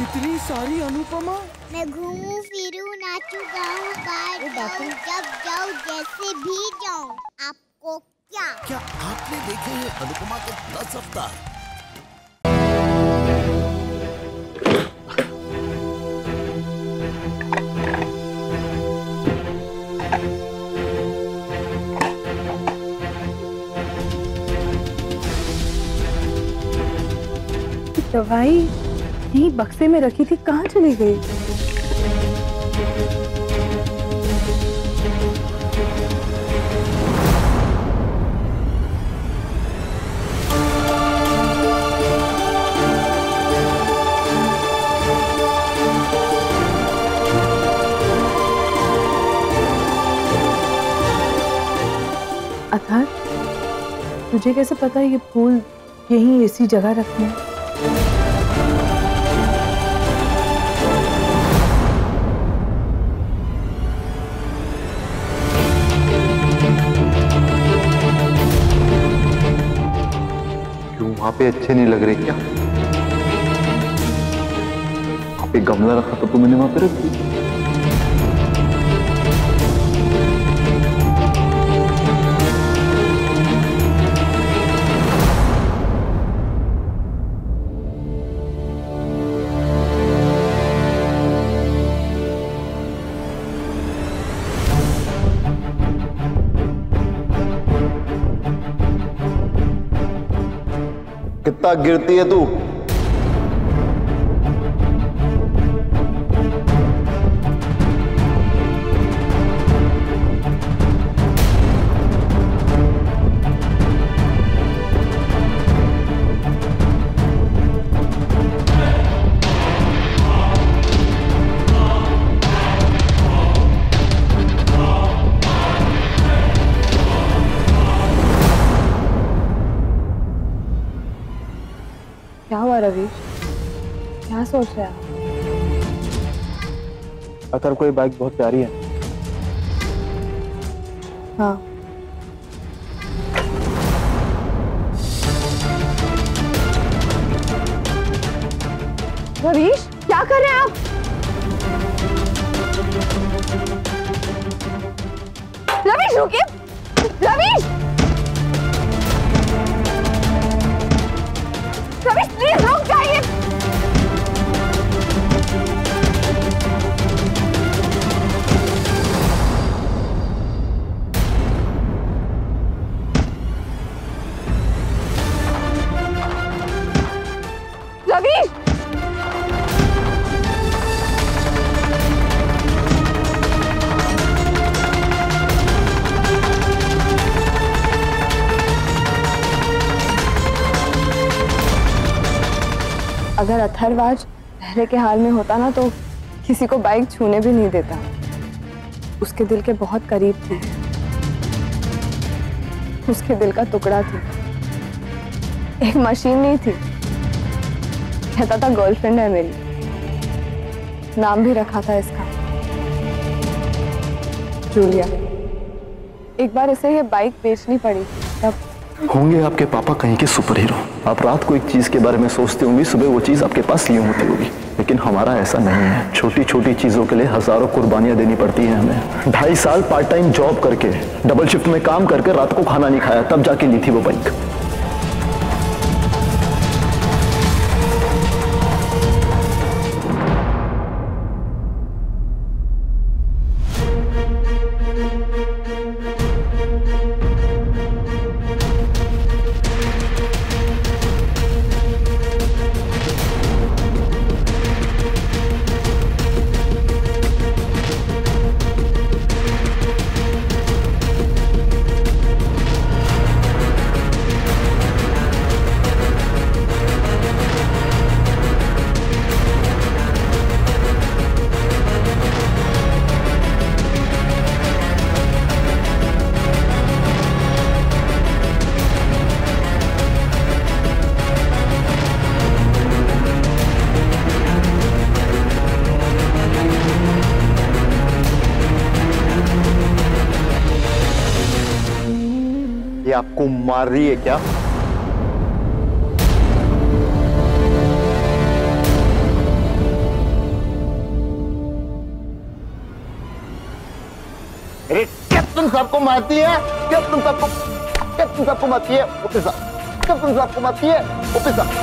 इतनी सारी अनुपमा। मैं घूमूं फिरूं, नाचूं, गाऊं, बाहर जाऊं, जब जाऊं, जैसे भी जाऊं। आपको क्या आपने देखे हैं अनुपमा के प्लस अवतार? दवाई यही बक्से में रखी थी, कहाँ चली गई? अथर, तुझे कैसे पता ये फूल यहीं ऐसी जगह रखना है? वहाँ पे अच्छे नहीं लग रहे क्या? वहाँ पे गमला रखा तो तुमने वहाँ पे रख कितना गिरती है तू? रवीश, क्या सोच रहे आप? अथर को ये बाइक बहुत प्यारी है। हाँ, रवीश क्या कर रहे हैं आप? रवीश रुकिए, रवीश प्लीज रुक जाइए। रवीश, अगर अथर्वाज पहले के हाल में होता ना तो किसी को बाइक छूने भी नहीं देता। उसके दिल के बहुत करीब थी, उसके दिल का टुकड़ा थी, एक मशीन नहीं थी। कहता था गर्लफ्रेंड है मेरी, नाम भी रखा था इसका जूलिया। एक बार इसे ये बाइक बेचनी पड़ी। तब होंगे आपके पापा कहीं के सुपर हीरो। आप रात को एक चीज के बारे में सोचते होंगी, सुबह वो चीज आपके पास यूं होती होगी। लेकिन हमारा ऐसा नहीं है। छोटी छोटी चीजों के लिए हजारों कुर्बानियां देनी पड़ती हैं हमें। 2.5 साल पार्ट टाइम जॉब करके, डबल शिफ्ट में काम करके, रात को खाना नहीं खाया, तब जाके ली थी वो बाइक। आपको मार रही है क्या? सबको मारती है, जब तुम सबको मारती है ओपी साहब, जब तुम सबको मारती है ओपी साहब।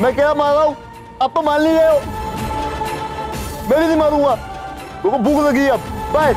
मैं क्या मार रहा हूँ, अब तो मान लीजिए, मैं भी नहीं मारूंगा, तुमको भूख लगी अब, बाय।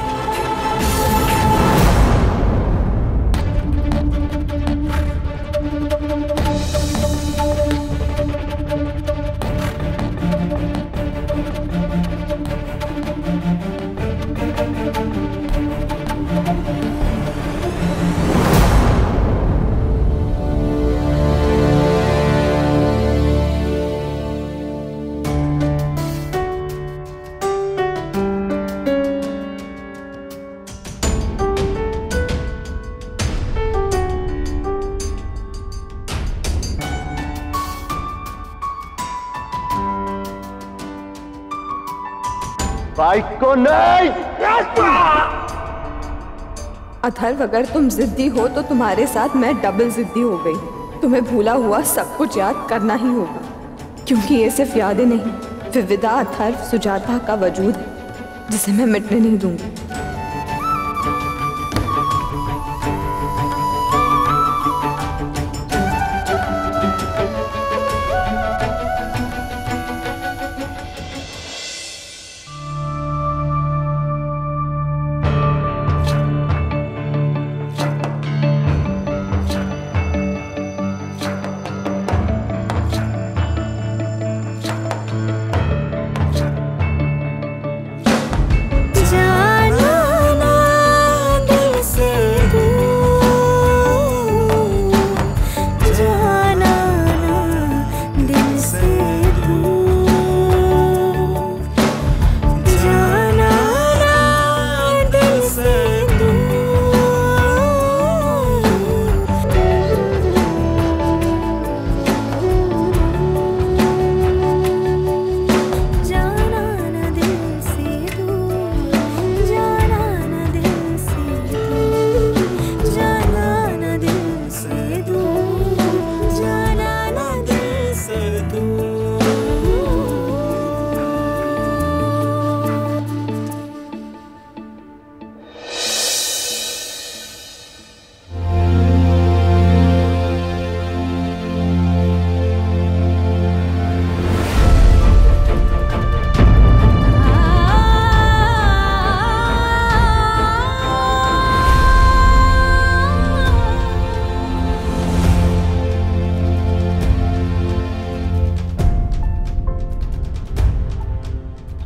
नहीं। अथर्व, अगर तुम जिद्दी हो तो तुम्हारे साथ मैं डबल जिद्दी हो गई। तुम्हें भूला हुआ सब कुछ याद करना ही होगा, क्योंकि ये सिर्फ यादें नहीं, विविधा, अथर्व, सुजाता का वजूद है जिसे मैं मिटने नहीं दूंगी।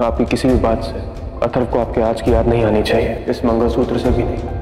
आपकी किसी भी बात से अथर्व को आपके आज की याद नहीं आनी चाहिए, इस मंगलसूत्र से भी नहीं।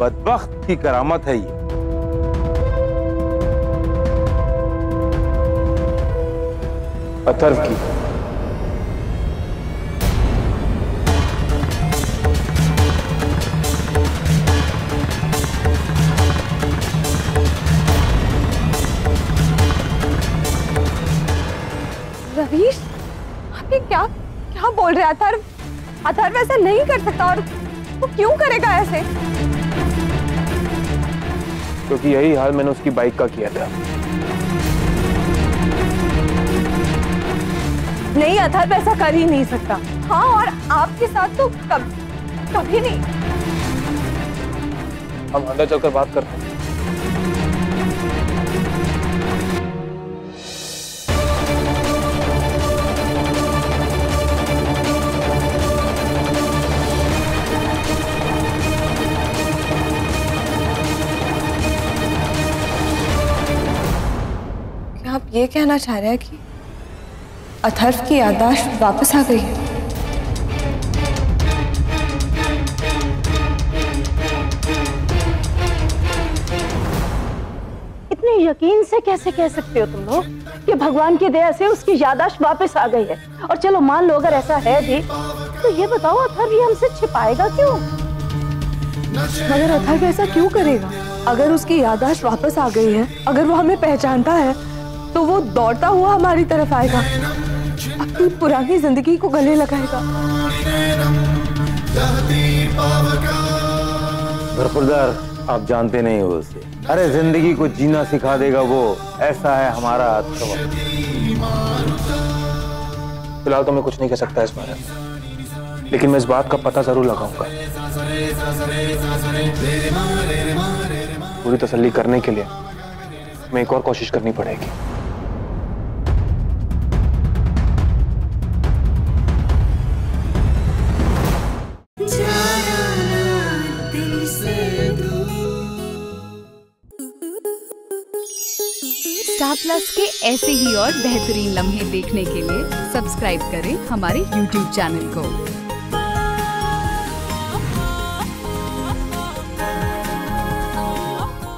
बदबख्त की करामत है ये। अथर्व की रवीश, आप ये क्या क्या बोल रहे हैं अथर्व? अथर्व ऐसा नहीं कर सकता। और वो क्यों करेगा ऐसे? क्योंकि यही हाल मैंने उसकी बाइक का किया था। नहीं, अथर्व ऐसा कर ही नहीं सकता। हाँ, और आपके साथ तो कभी नहीं। हम अंदर चलकर बात करते हैं। आप ये कहना चाह रहे हैं कि अथर्व की याददाश्त वापस आ गई है? इतने यकीन से कैसे कह सकते हो तुम लोग कि भगवान की दया से उसकी याददाश्त वापस आ गई है? और चलो मान लो अगर ऐसा है भी, तो ये बताओ अथर्व ये हमसे छिपाएगा क्यों? मगर अथर्व ऐसा क्यों करेगा? अगर उसकी याददाश्त वापस आ गई है, अगर वो हमें पहचानता है, तो वो दौड़ता हुआ हमारी तरफ आएगा, अपनी पुरानी जिंदगी को गले लगाएगा। बरखुरदार, आप जानते नहीं हो उसे। अरे जिंदगी को जीना सिखा देगा वो। ऐसा है हमारा अथर्व। फिलहाल तो मैं कुछ नहीं कह सकता इस बारे में, लेकिन मैं इस बात का पता जरूर लगाऊंगा। पूरी तसल्ली करने के लिए मैं एक और कोशिश करनी पड़ेगी। StarPlus के ऐसे ही और बेहतरीन लम्हे देखने के लिए सब्सक्राइब करें हमारे YouTube चैनल को।